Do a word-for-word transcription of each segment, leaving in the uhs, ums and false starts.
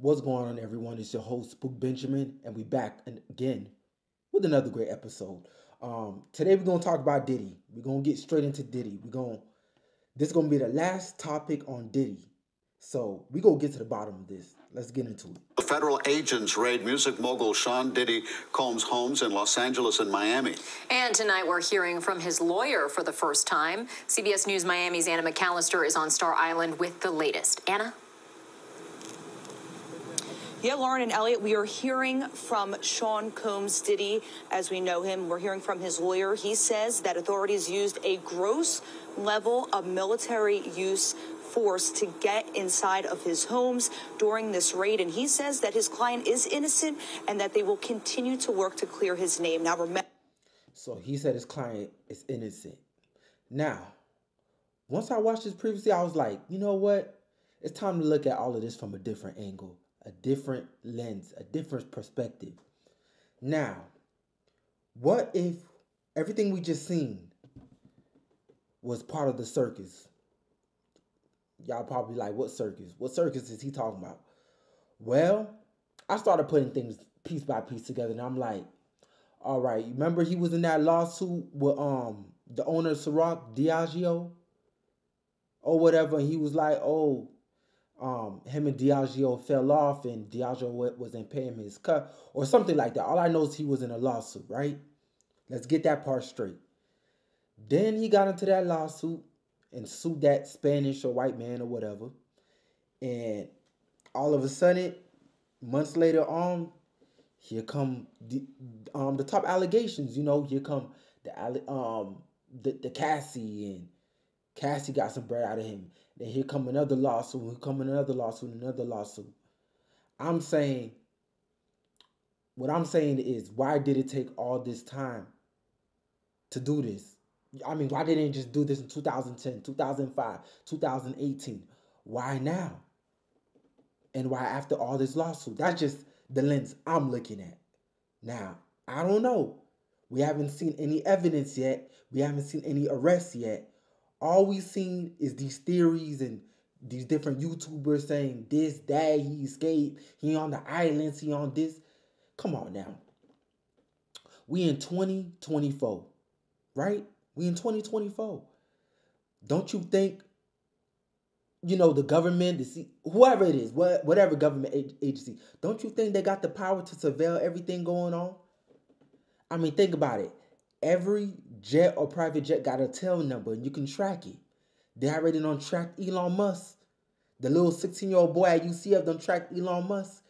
What's going on, everyone? It's your host, Spook Benjamin, and we back again with another great episode. Um, today we're gonna talk about Diddy. We're gonna get straight into Diddy. We're gonna this is gonna be the last topic on Diddy. So we go get to the bottom of this. Let's get into it. Federal agents raid music mogul Sean Diddy Combs' homes in Los Angeles and Miami. And tonight we're hearing from his lawyer for the first time. C B S News Miami's Anna McAllister is on Star Island with the latest. Anna? Yeah, Lauren and Elliot, we are hearing from Sean Combs Diddy, as we know him. We're hearing from his lawyer. He says that authorities used a gross level of military use force to get inside of his homes during this raid. And he says that his client is innocent and that they will continue to work to clear his name. Now, remember. So he said his client is innocent. Now, once I watched this previously, I was like, you know what? It's time to look at all of this from a different angle. A different lens, a different perspective. Now, what if everything we just seen was part of the circus? Y'all probably like, what circus? What circus is he talking about? Well, I started putting things piece by piece together, and I'm like, all right, remember he was in that lawsuit with um the owner of Ciroc, Diageo, or whatever, and he was like, oh, Um, him and Diageo fell off and Diageo wasn't paying him his cut or something like that. All I know is he was in a lawsuit, right? Let's get that part straight. Then he got into that lawsuit and sued that Spanish or white man or whatever. And all of a sudden, months later on, here come the, um, the top allegations. You know, here come the, um, the, the Cassie, and Cassie got some bread out of him. Then here come another lawsuit, here come another lawsuit, another lawsuit. I'm saying, what I'm saying is, why did it take all this time to do this? I mean, why didn't they just do this in two thousand ten, two thousand five, two thousand eighteen? Why now? And why after all this lawsuit? That's just the lens I'm looking at. Now, I don't know. We haven't seen any evidence yet. We haven't seen any arrests yet. All we've seen is these theories and these different YouTubers saying this, that, he escaped, he on the islands, he on this. Come on now. We in twenty twenty-four, right? We in twenty twenty-four. Don't you think, you know, the government, the whoever it is, whatever government agency, don't you think they got the power to surveil everything going on? I mean, think about it. Every jet or private jet got a tail number, and you can track it. They already done tracked Elon Musk. The little sixteen-year-old boy at U C F done tracked Elon Musk.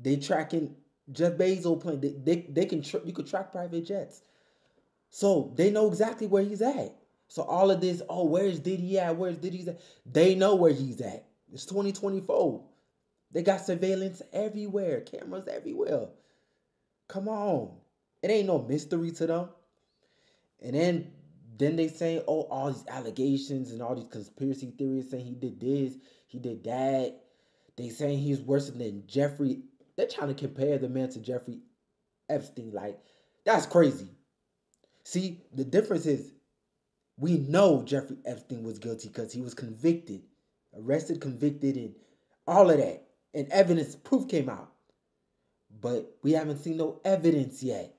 They tracking Jeff Bezos plane. They, they, they can tra you can track private jets. So they know exactly where he's at. So all of this, oh, where's Diddy at? Where's Diddy's at? They know where he's at. It's twenty twenty-four. They got surveillance everywhere, cameras everywhere. Come on. It ain't no mystery to them. And then, then they say, oh, all these allegations and all these conspiracy theories saying he did this, he did that. They saying he's worse than Jeffrey. They're trying to compare the man to Jeffrey Epstein. Like, that's crazy. See, the difference is we know Jeffrey Epstein was guilty because he was convicted, arrested, convicted, and all of that. And evidence, proof came out. But we haven't seen no evidence yet.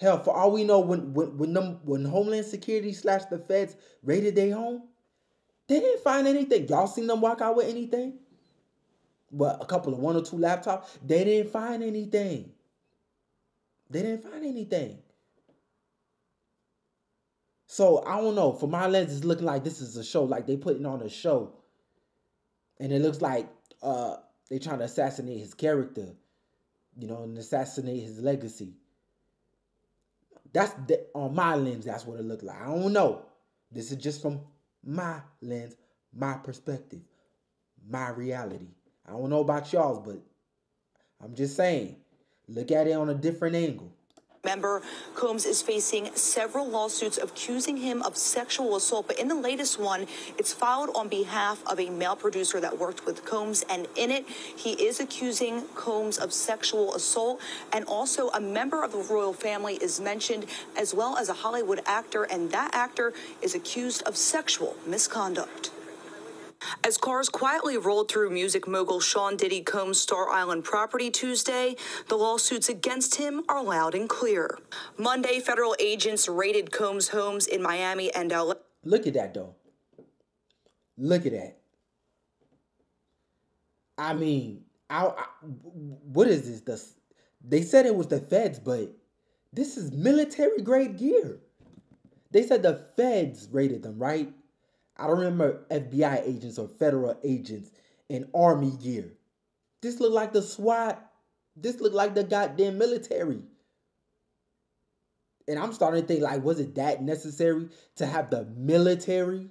Hell, for all we know, when when when, them, when Homeland Security slash the feds raided their home, they didn't find anything. Y'all seen them walk out with anything? Well, a couple of one or two laptops. They didn't find anything. They didn't find anything. So, I don't know. For my lens, it's looking like this is a show. Like, they putting on a show. And it looks like uh, they trying to assassinate his character. You know, and assassinate his legacy. That's the, on my lens, that's what it looked like. I don't know. This is just from my lens, my perspective, my reality. I don't know about y'all's, but I'm just saying, look at it on a different angle. Remember, Combs is facing several lawsuits accusing him of sexual assault. But in the latest one, it's filed on behalf of a male producer that worked with Combs. And in it, he is accusing Combs of sexual assault. And also a member of the royal family is mentioned, as well as a Hollywood actor. And that actor is accused of sexual misconduct. As cars quietly rolled through music mogul Sean Diddy Combs' Star Island property Tuesday, the lawsuits against him are loud and clear. Monday, federal agents raided Combs' homes in Miami and L A. Look at that, though. Look at that. I mean, I, I, what is this? The, they said it was the feds, but this is military-grade gear. They said the feds raided them, right? I don't remember F B I agents or federal agents in army gear. This looked like the SWAT. This looked like the goddamn military. And I'm starting to think, like, was it that necessary to have the military,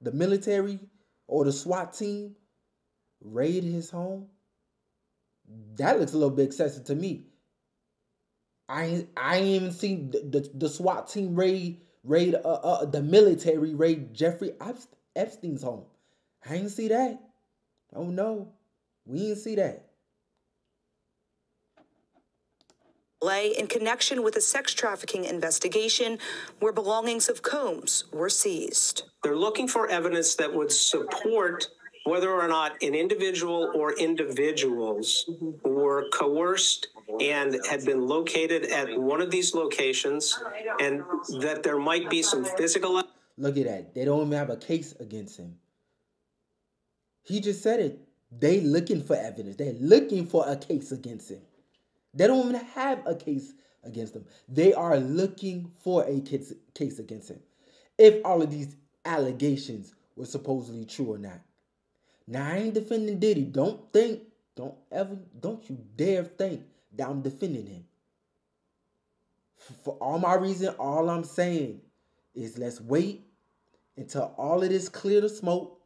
the military or the SWAT team raid his home? That looks a little bit excessive to me. I I ain't even seen the, the, the SWAT team raid. Raid, uh, uh, the military raid Jeffrey Epstein's home. I ain't see that. Oh no, we ain't see that. Lay in connection with a sex trafficking investigation where belongings of Combs were seized. They're looking for evidence that would support whether or not an individual or individuals were coerced and had been located at one of these locations, and that there might be some physical... Look at that. They don't even have a case against him. He just said it. They looking for evidence. They're looking for a case against him. They don't even have a case against him. They are looking for a case against him. If all of these allegations were supposedly true or not. Now, I ain't defending Diddy. Don't think, don't ever, don't you dare think that I'm defending him. For all my reason, all I'm saying is let's wait until all of this clear the smoke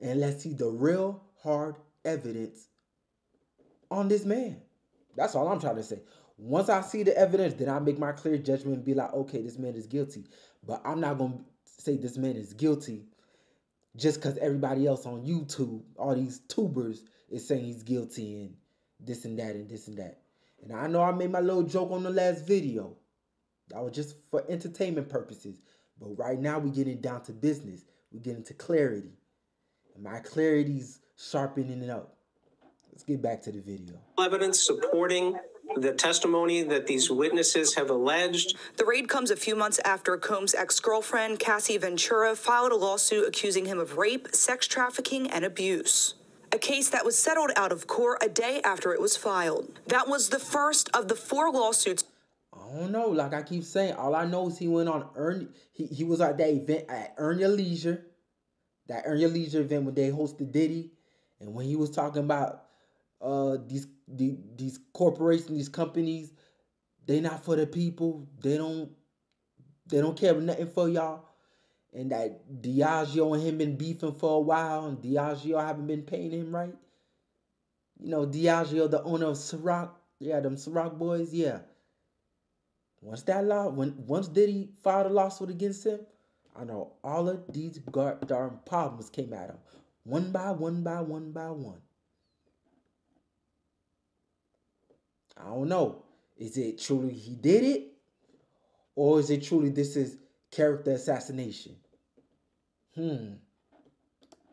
and let's see the real hard evidence on this man. That's all I'm trying to say. Once I see the evidence, then I make my clear judgment and be like, okay, this man is guilty. But I'm not going to say this man is guilty just because everybody else on YouTube, all these tubers, is saying he's guilty and this and that and this and that. And I know I made my little joke on the last video. That was just for entertainment purposes. But right now we're getting down to business. We're getting to clarity. And my clarity's sharpening it up. Let's get back to the video. Evidence supporting the testimony that these witnesses have alleged. The raid comes a few months after Combs' ex-girlfriend, Cassie Ventura, filed a lawsuit accusing him of rape, sex trafficking, and abuse. A case that was settled out of court a day after it was filed. That was the first of the four lawsuits. I don't know. Like I keep saying, all I know is he went on Earn... He, he was at that event at Earn Your Leisure. That Earn Your Leisure event when they hosted Diddy. And when he was talking about uh, these, the, these corporations, these companies, they not for the people. They don't, they don't care nothing for y'all. And that Diageo and him been beefing for a while. And Diageo haven't been paying him right. You know, Diageo, the owner of Ciroc. Yeah, them Ciroc boys, yeah. Once that law, when once Diddy filed a lawsuit against him, I know all of these darn problems came at him. One by one by one by one. I don't know. Is it truly he did it? Or is it truly this is... character assassination. Hmm.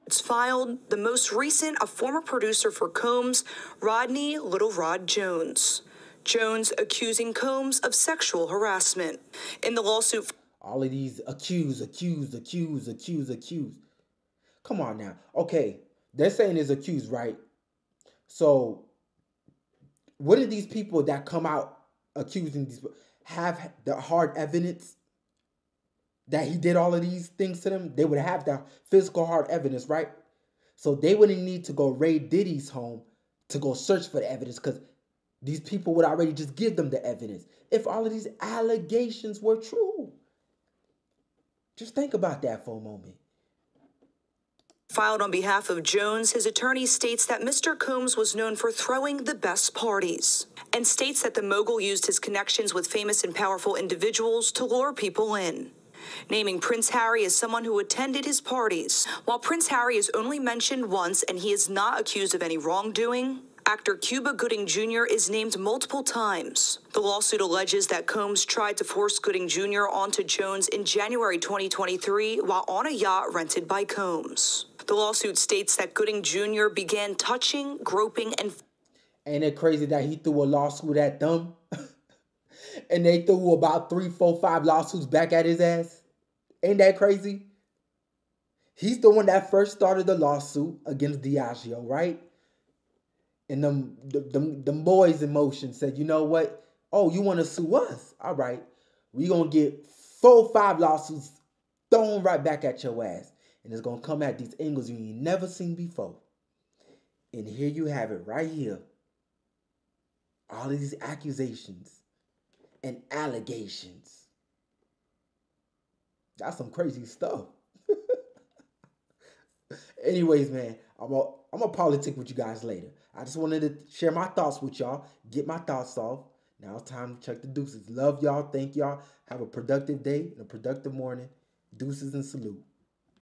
It's filed, the most recent, a former producer for Combs, Rodney Little Rod Jones. Jones accusing Combs of sexual harassment. In the lawsuit... All of these accused, accused, accused, accused, accused. Come on now. Okay, they're saying it's accused, right? So, what did these people that come out accusing these people have the hard evidence that he did all of these things to them? They would have the physical hard evidence, right? So they wouldn't need to go raid Diddy's home to go search for the evidence because these people would already just give them the evidence if all of these allegations were true. Just think about that for a moment. Filed on behalf of Jones, his attorney states that Mister Combs was known for throwing the best parties and states that the mogul used his connections with famous and powerful individuals to lure people in. Naming Prince Harry as someone who attended his parties. While Prince Harry is only mentioned once and he is not accused of any wrongdoing, Actor Cuba Gooding Junior is named multiple times. The lawsuit alleges that Combs tried to force Gooding Junior onto Jones in January twenty twenty-three while on a yacht rented by Combs. The lawsuit states that Gooding Junior began touching, groping, and... Ain't it crazy that he threw a lawsuit at them? And they threw about three, four, five lawsuits back at his ass? Ain't that crazy? He's the one that first started the lawsuit against Diageo, right? And them, them, them boys in motion said, you know what? Oh, you want to sue us? All right. We're going to get four, five lawsuits thrown right back at your ass. And it's going to come at these angles you ain't never seen before. And here you have it right here. All of these accusations and allegations. That's some crazy stuff. Anyways, man, I'm a, I'm a politic with you guys later. I just wanted to share my thoughts with y'all. Get my thoughts off. Now it's time to check the deuces. Love y'all. Thank y'all. Have a productive day and a productive morning. Deuces and salute.